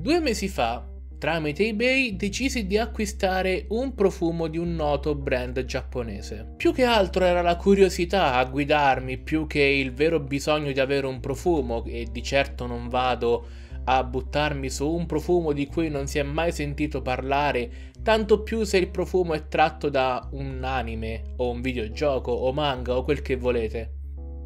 2 mesi fa, tramite eBay, decisi di acquistare un profumo di un noto brand giapponese. Più che altro era la curiosità a guidarmi, più che il vero bisogno di avere un profumo, e di certo non vado a buttarmi su un profumo di cui non si è mai sentito parlare, tanto più se il profumo è tratto da un anime, o un videogioco, o manga, o quel che volete.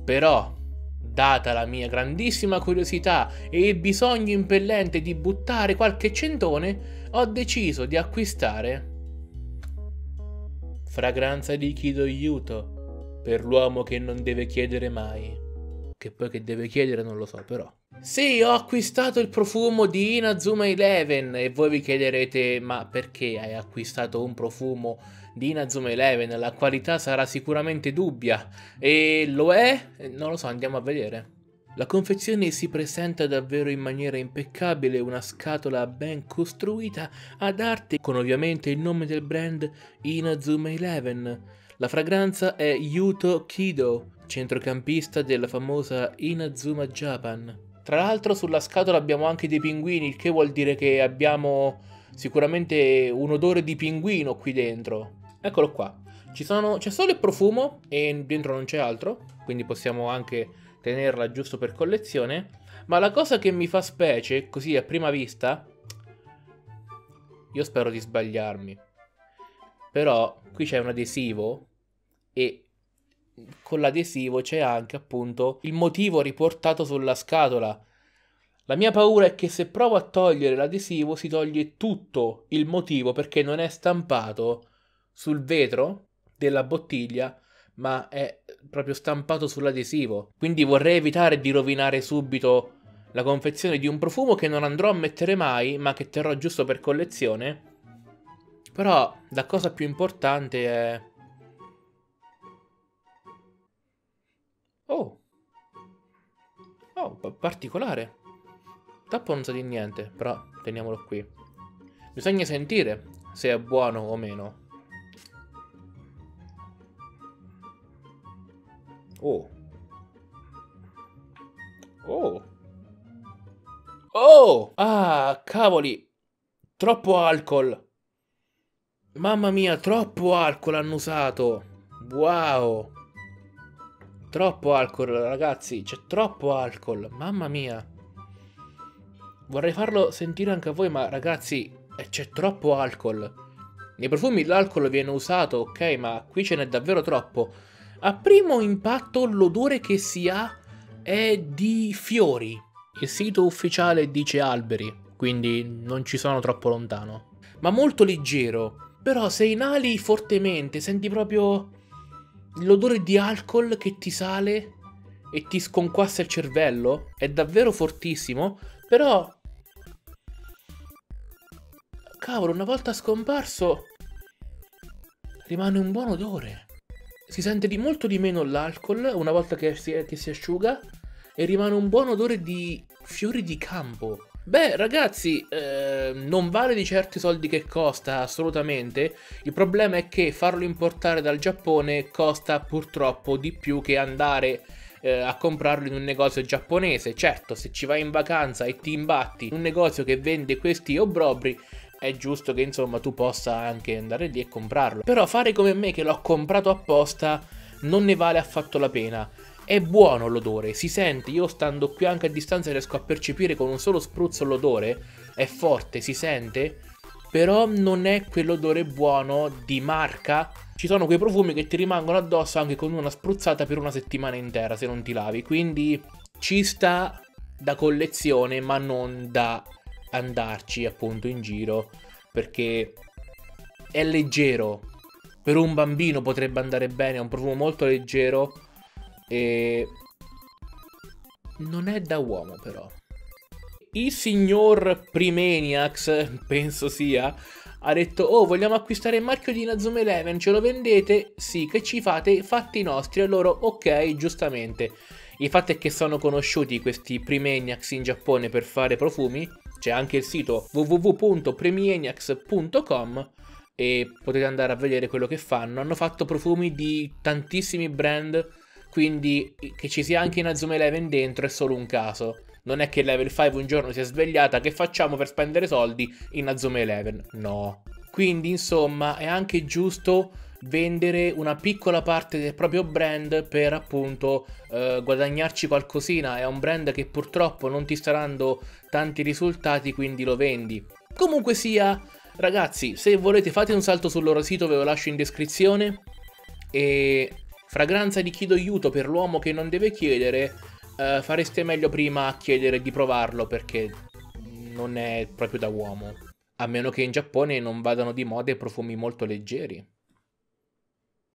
Però, data la mia grandissima curiosità e il bisogno impellente di buttare qualche centone, ho deciso di acquistare fragranza liquido Yuto per l'uomo che non deve chiedere mai. Che poi che deve chiedere non lo so, però. Sì, ho acquistato il profumo di Inazuma Eleven, e voi vi chiederete: ma perché hai acquistato un profumo di Inazuma Eleven? La qualità sarà sicuramente dubbia. E lo è? Non lo so, andiamo a vedere. La confezione si presenta davvero in maniera impeccabile, una scatola ben costruita ad arte con ovviamente il nome del brand Inazuma Eleven. La fragranza è Yuto Kido, centrocampista della famosa Inazuma Japan. Tra l'altro sulla scatola abbiamo anche dei pinguini, il che vuol dire che abbiamo sicuramente un odore di pinguino qui dentro. Eccolo qua. C'è solo il profumo e dentro non c'è altro, quindi possiamo anche tenerla giusto per collezione. Ma la cosa che mi fa specie, così a prima vista, io spero di sbagliarmi, però qui c'è un adesivo e con l'adesivo c'è anche appunto il motivo riportato sulla scatola. La mia paura è che se provo a togliere l'adesivo si toglie tutto il motivo, perché non è stampato sul vetro della bottiglia ma è proprio stampato sull'adesivo, quindi vorrei evitare di rovinare subito la confezione di un profumo che non andrò a mettere mai ma che terrò giusto per collezione. Però la cosa più importante è... Oh, particolare. Tappo non sa di niente, però teniamolo qui. Bisogna sentire se è buono o meno. Oh! Ah, cavoli! Troppo alcol! Mamma mia, troppo alcol hanno usato! Wow! Troppo alcol, ragazzi, c'è troppo alcol, mamma mia. Vorrei farlo sentire anche a voi, ma ragazzi, c'è troppo alcol. Nei profumi l'alcol viene usato, ok, ma qui ce n'è davvero troppo. A primo impatto l'odore che si ha è di fiori. Il sito ufficiale dice alberi, quindi non ci sono troppo lontano. Ma molto leggero, però se inali fortemente senti proprio... l'odore di alcol che ti sale e ti sconquassa il cervello è davvero fortissimo, però... Cavolo, una volta scomparso rimane un buon odore. Si sente di molto di meno l'alcol una volta che si asciuga e rimane un buon odore di fiori di campo. Beh ragazzi, non vale di certo i soldi che costa, assolutamente. Il problema è che farlo importare dal Giappone costa purtroppo di più che andare a comprarlo in un negozio giapponese. Certo, se ci vai in vacanza e ti imbatti in un negozio che vende questi obbrobri, è giusto che insomma tu possa anche andare lì e comprarlo. Però fare come me che l'ho comprato apposta non ne vale affatto la pena. È buono l'odore, si sente, io stando qui anche a distanza riesco a percepire con un solo spruzzo l'odore, è forte, si sente, però non è quell'odore buono di marca. Ci sono quei profumi che ti rimangono addosso anche con una spruzzata per una settimana intera se non ti lavi, quindi ci sta da collezione ma non da andarci appunto in giro, perché è leggero. Per un bambino potrebbe andare bene, è un profumo molto leggero. E non è da uomo però. Il signor Primaniacs, penso sia, ha detto: oh, vogliamo acquistare il marchio di Inazuma Eleven, ce lo vendete? Sì, che ci fate? Fatti nostri. E loro, ok, giustamente. Il fatto è che sono conosciuti questi Primaniacs in Giappone per fare profumi. C'è anche il sito www.primaniacs.com e potete andare a vedere quello che fanno. Hanno fatto profumi di tantissimi brand, quindi che ci sia anche Inazuma Eleven dentro è solo un caso. Non è che Level 5 un giorno si è svegliata: che facciamo per spendere soldi in Inazuma Eleven? No. Quindi insomma è anche giusto vendere una piccola parte del proprio brand per appunto guadagnarci qualcosina. È un brand che purtroppo non ti sta dando tanti risultati, quindi lo vendi. Comunque sia, ragazzi, se volete fate un salto sul loro sito, ve lo lascio in descrizione. E fragranza di Kido Yuto per l'uomo che non deve chiedere, fareste meglio prima a chiedere di provarlo, perché non è proprio da uomo. A meno che in Giappone non vadano di moda i profumi molto leggeri.